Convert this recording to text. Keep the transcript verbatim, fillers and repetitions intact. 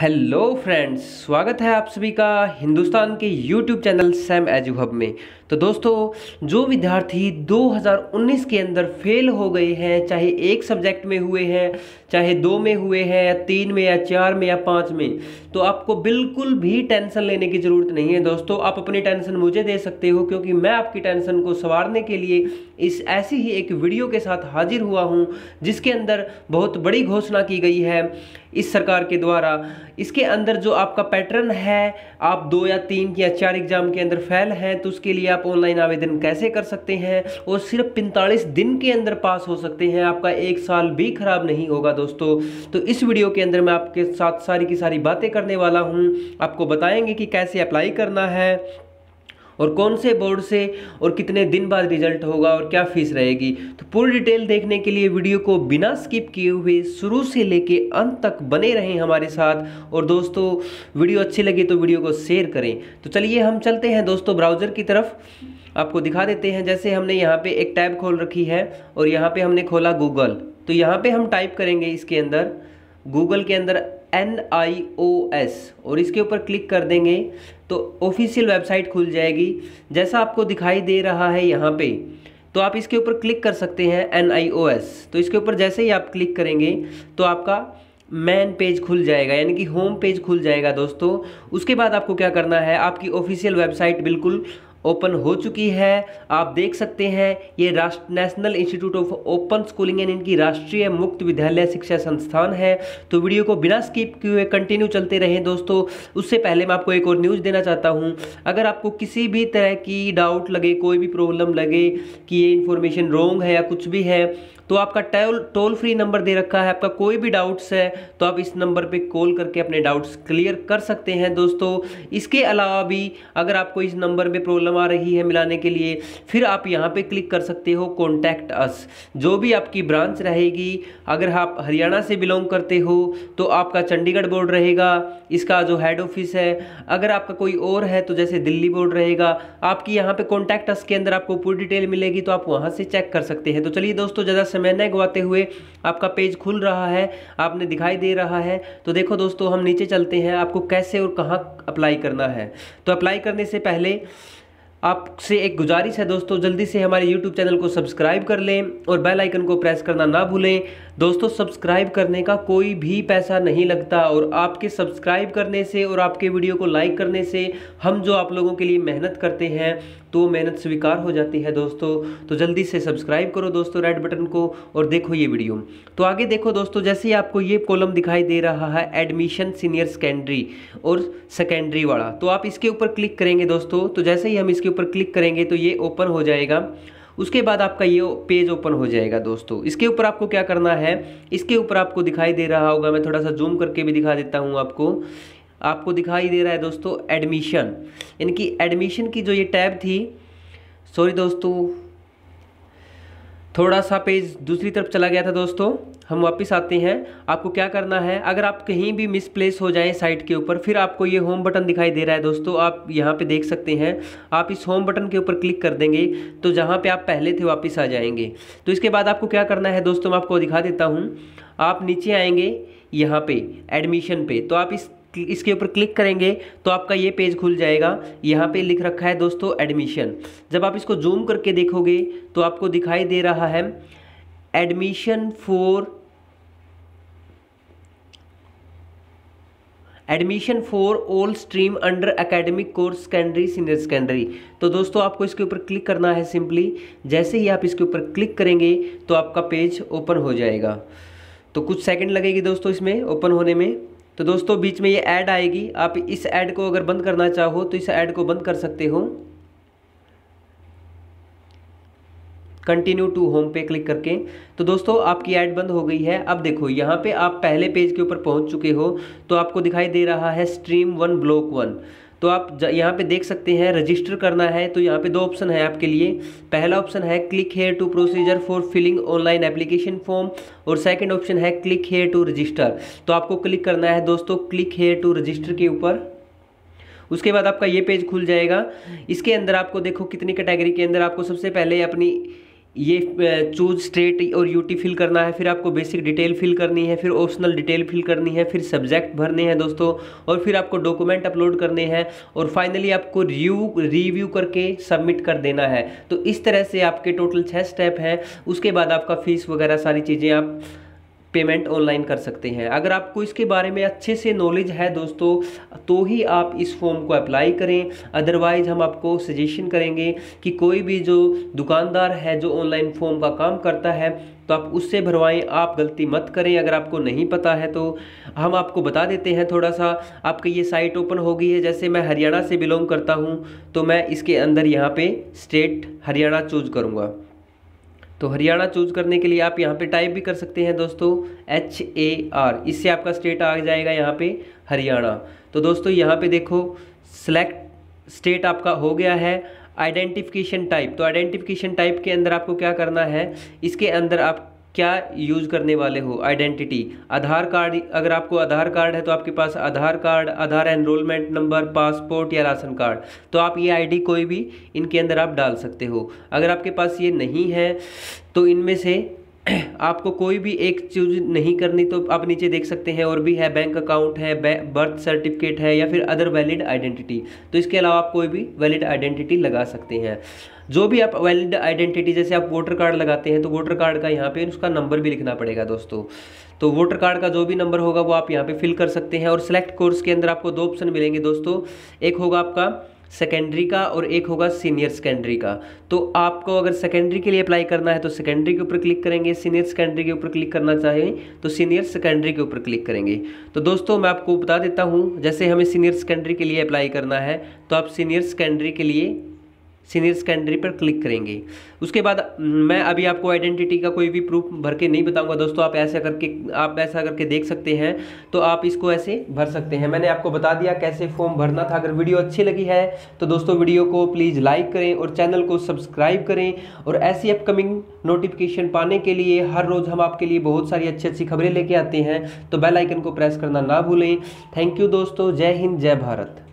Hello friends, स्वागत है आप सभी का हिंदुस्तान के यूट्यूब चैनल सैमएडुहब में। तो दोस्तों, जो विद्यार्थी दो हज़ार उन्नीस के अंदर फेल हो गए हैं, चाहे एक सब्जेक्ट में हुए हैं, चाहे दो में हुए हैं या तीन में या चार में या पाँच में, तो आपको बिल्कुल भी टेंशन लेने की ज़रूरत नहीं है। दोस्तों, आप अपनी टेंशन मुझे दे सकते हो, क्योंकि मैं आपकी टेंशन को संवारने के लिए इस ऐसी ही एक वीडियो के साथ हाजिर हुआ हूँ, जिसके अंदर बहुत बड़ी घोषणा की गई है इस सरकार के द्वारा। इसके अंदर जो आपका पैटर्न है, आप दो या तीन या चार एग्जाम के अंदर फेल हैं, तो उसके लिए आप ऑनलाइन आवेदन कैसे कर सकते हैं और सिर्फ पैंतालीस दिन के अंदर पास हो सकते हैं। आपका एक साल भी खराब नहीं होगा दोस्तों। तो इस वीडियो के अंदर मैं आपके साथ सारी की सारी बातें करने वाला हूं। आपको बताएंगे कि कैसे अप्लाई करना है और कौन से बोर्ड से और कितने दिन बाद रिजल्ट होगा और क्या फीस रहेगी। तो पूरी डिटेल देखने के लिए वीडियो को बिना स्किप किए हुए शुरू से लेके अंत तक बने रहें हमारे साथ। और दोस्तों, वीडियो अच्छी लगी तो वीडियो को शेयर करें। तो चलिए हम चलते हैं दोस्तों ब्राउज़र की तरफ, आपको दिखा देते हैं। जैसे हमने यहाँ पे एक टैब खोल रखी है और यहाँ पर हमने खोला गूगल। तो यहाँ पर हम टाइप करेंगे इसके अंदर, गूगल के अंदर एन आई ओ एस, और इसके ऊपर क्लिक कर देंगे तो ऑफिशियल वेबसाइट खुल जाएगी, जैसा आपको दिखाई दे रहा है यहाँ पे। तो आप इसके ऊपर क्लिक कर सकते हैं एन आई ओ एस। तो इसके ऊपर जैसे ही आप क्लिक करेंगे तो आपका मेन पेज खुल जाएगा, यानी कि होम पेज खुल जाएगा दोस्तों। उसके बाद आपको क्या करना है, आपकी ऑफिशियल वेबसाइट बिल्कुल ओपन हो चुकी है। आप देख सकते हैं ये राष्ट्र National institute of open schooling and इनकी राष्ट्रीय मुक्त विद्यालय शिक्षा संस्थान है। तो वीडियो को बिना स्किप किए हुए कंटिन्यू चलते रहें दोस्तों। उससे पहले मैं आपको एक और न्यूज़ देना चाहता हूँ। अगर आपको किसी भी तरह की डाउट लगे, कोई भी प्रॉब्लम लगे कि ये इन्फॉर्मेशन रॉन्ग है या कुछ भी है, तो आपका टोल टोल फ्री नंबर दे रखा है। आपका कोई भी डाउट्स है तो आप इस नंबर पे कॉल करके अपने डाउट्स क्लियर कर सकते हैं दोस्तों। इसके अलावा भी अगर आपको इस नंबर पे प्रॉब्लम आ रही है मिलाने के लिए, फिर आप यहाँ पे क्लिक कर सकते हो कॉन्टैक्ट अस। जो भी आपकी ब्रांच रहेगी, अगर आप हरियाणा से बिलोंग करते हो तो आपका चंडीगढ़ बोर्ड रहेगा, इसका जो हेड ऑफिस है। अगर आपका कोई और है तो जैसे दिल्ली बोर्ड रहेगा। आपकी यहाँ पर कॉन्टैक्ट अस के अंदर आपको पूरी डिटेल मिलेगी, तो आप वहाँ से चेक कर सकते हैं। तो चलिए दोस्तों, ज़्यादा समय न गवाते हुए आपका पेज खुल रहा है, आपने दिखाई दे रहा है। तो देखो दोस्तों, हम नीचे चलते हैं, आपको कैसे और कहाँ अप्लाई करना है। तो अप्लाई करने से पहले आपसे एक गुजारिश है दोस्तों, जल्दी से हमारे YouTube चैनल को सब्सक्राइब कर लें और बेल आइकन को प्रेस करना ना भूलें दोस्तों। सब्सक्राइब करने का कोई भी पैसा नहीं लगता, और आपके सब्सक्राइब करने से और आपके वीडियो को लाइक करने से हम जो आप लोगों के लिए मेहनत करते हैं तो मेहनत स्वीकार हो जाती है दोस्तों। तो जल्दी से सब्सक्राइब करो दोस्तों रेड बटन को, और देखो ये वीडियो। तो आगे देखो दोस्तों, जैसे ही आपको ये कॉलम दिखाई दे रहा है एडमिशन सीनियर सेकेंडरी और सेकेंडरी वाला, तो आप इसके ऊपर क्लिक करेंगे दोस्तों। तो जैसे ही हम इसके ऊपर क्लिक करेंगे तो ये ओपन हो जाएगा। उसके बाद आपका ये पेज ओपन हो जाएगा दोस्तों। इसके ऊपर आपको क्या करना है, इसके ऊपर आपको दिखाई दे रहा होगा, मैं थोड़ा सा जूम करके भी दिखा देता हूँ आपको। आपको दिखाई दे रहा है दोस्तों एडमिशन, इनकी एडमिशन की जो ये टैब थी, सॉरी दोस्तों, थोड़ा सा पेज दूसरी तरफ चला गया था दोस्तों। हम वापस आते हैं। आपको क्या करना है, अगर आप कहीं भी मिसप्लेस हो जाए साइट के ऊपर, फिर आपको ये होम बटन दिखाई दे रहा है दोस्तों, आप यहाँ पे देख सकते हैं। आप इस होम बटन के ऊपर क्लिक कर देंगे तो जहाँ पे आप पहले थे वापस आ जाएंगे। तो इसके बाद आपको क्या करना है दोस्तों, मैं आपको दिखा देता हूँ। आप नीचे आएँगे यहाँ पर एडमिशन पे, तो आप इस इसके ऊपर क्लिक करेंगे तो आपका ये पेज खुल जाएगा। यहाँ पे लिख रखा है दोस्तों एडमिशन। जब आप इसको जूम करके देखोगे तो आपको दिखाई दे रहा है admission for admission for all stream under academic course secondary senior secondary. तो दोस्तों, आपको इसके ऊपर क्लिक करना है सिंपली। जैसे ही आप इसके ऊपर क्लिक करेंगे तो आपका पेज ओपन हो जाएगा। तो कुछ सेकंड लगेगी दोस्तों इसमें ओपन होने में। तो दोस्तों, बीच में ये ऐड आएगी, आप इस ऐड को अगर बंद करना चाहो तो इस ऐड को बंद कर सकते हो, कंटिन्यू टू होम पे क्लिक करके। तो दोस्तों, आपकी ऐड बंद हो गई है। अब देखो यहाँ पे आप पहले पेज के ऊपर पहुँच चुके हो, तो आपको दिखाई दे रहा है स्ट्रीम वन ब्लॉक वन। तो आप यहाँ पे देख सकते हैं रजिस्टर करना है। तो यहाँ पे दो ऑप्शन है आपके लिए। पहला ऑप्शन है click here to procedure for filling online application form, और सेकंड ऑप्शन है क्लिक हेयर टू रजिस्टर। तो आपको क्लिक करना है दोस्तों क्लिक हेयर टू रजिस्टर के ऊपर। उसके बाद आपका ये पेज खुल जाएगा। इसके अंदर आपको देखो कितनी कैटेगरी के अंदर आपको सबसे पहले अपनी ये चूज स्टेट और यूटी फिल करना है, फिर आपको बेसिक डिटेल फिल करनी है, फिर ऑप्शनल डिटेल फिल करनी है, फिर सब्जेक्ट भरने हैं दोस्तों, और फिर आपको डॉक्यूमेंट अपलोड करने हैं, और फाइनली आपको रिव्यू रिव्यू करके सबमिट कर देना है। तो इस तरह से आपके टोटल छः स्टेप हैं। उसके बाद आपका फीस वगैरह सारी चीज़ें आप पेमेंट ऑनलाइन कर सकते हैं। अगर आपको इसके बारे में अच्छे से नॉलेज है दोस्तों तो ही आप इस फॉर्म को अप्लाई करें, अदरवाइज़ हम आपको सजेशन करेंगे कि कोई भी जो दुकानदार है जो ऑनलाइन फॉर्म का काम करता है तो आप उससे भरवाएं, आप गलती मत करें। अगर आपको नहीं पता है तो हम आपको बता देते हैं थोड़ा सा। आपकी ये साइट ओपन हो गई है, जैसे मैं हरियाणा से बिलोंग करता हूँ तो मैं इसके अंदर यहाँ पर स्टेट हरियाणा चूज करूँगा। तो हरियाणा चूज करने के लिए आप यहाँ पे टाइप भी कर सकते हैं दोस्तों एच ए आर, इससे आपका स्टेट आ जाएगा यहाँ पे हरियाणा। तो दोस्तों यहाँ पे देखो सिलेक्ट स्टेट आपका हो गया है। आइडेंटिफिकेशन टाइप, तो आइडेंटिफिकेशन टाइप के अंदर आपको क्या करना है, इसके अंदर आप क्या यूज़ करने वाले हो, आइडेंटिटी आधार कार्ड, अगर आपको आधार कार्ड है तो आपके पास Aadhaar card, Aadhaar enrolment number, passport या राशन कार्ड, तो आप ये आईडी कोई भी इनके अंदर आप डाल सकते हो। अगर आपके पास ये नहीं है तो इनमें से आपको कोई भी एक चूज नहीं करनी। तो आप नीचे देख सकते हैं और भी है, बैंक अकाउंट है, बर्थ सर्टिफिकेट है, या फिर अदर वैलिड आइडेंटिटी। तो इसके अलावा आप कोई भी वैलिड आइडेंटिटी लगा सकते हैं। जो भी आप वैलिड आइडेंटिटी, जैसे आप वोटर कार्ड लगाते हैं तो वोटर कार्ड का यहाँ पे उसका नंबर भी लिखना पड़ेगा दोस्तों। तो वोटर कार्ड का जो भी नंबर होगा वो आप यहाँ पे फिल कर सकते हैं। और सिलेक्ट कोर्स के अंदर आपको दो ऑप्शन मिलेंगे दोस्तों, एक होगा आपका सेकेंडरी का और एक होगा सीनियर सेकेंडरी का। तो आपको अगर सेकेंडरी के लिए अप्लाई करना है तो सेकेंडरी के ऊपर क्लिक करेंगे, सीनियर सेकेंडरी के ऊपर क्लिक करना चाहें तो सीनियर सेकेंडरी के ऊपर क्लिक करेंगे। तो दोस्तों मैं आपको बता देता हूँ, जैसे हमें सीनियर सेकेंडरी के लिए अप्लाई करना है तो आप सीनियर सेकेंडरी के लिए सीनियर सेकेंडरी पर क्लिक करेंगे। उसके बाद मैं अभी आपको आइडेंटिटी का कोई भी प्रूफ भर के नहीं बताऊंगा दोस्तों, आप ऐसा करके आप ऐसा करके देख सकते हैं। तो आप इसको ऐसे भर सकते हैं। मैंने आपको बता दिया कैसे फॉर्म भरना था। अगर वीडियो अच्छी लगी है तो दोस्तों वीडियो को प्लीज़ लाइक करें और चैनल को सब्सक्राइब करें। और ऐसी अपकमिंग नोटिफिकेशन पाने के लिए हर रोज़ हम आपके लिए बहुत सारी अच्छी अच्छी खबरें लेके आते हैं, तो बेल आइकन को प्रेस करना ना भूलें। थैंक यू दोस्तों, जय हिंद, जय भारत।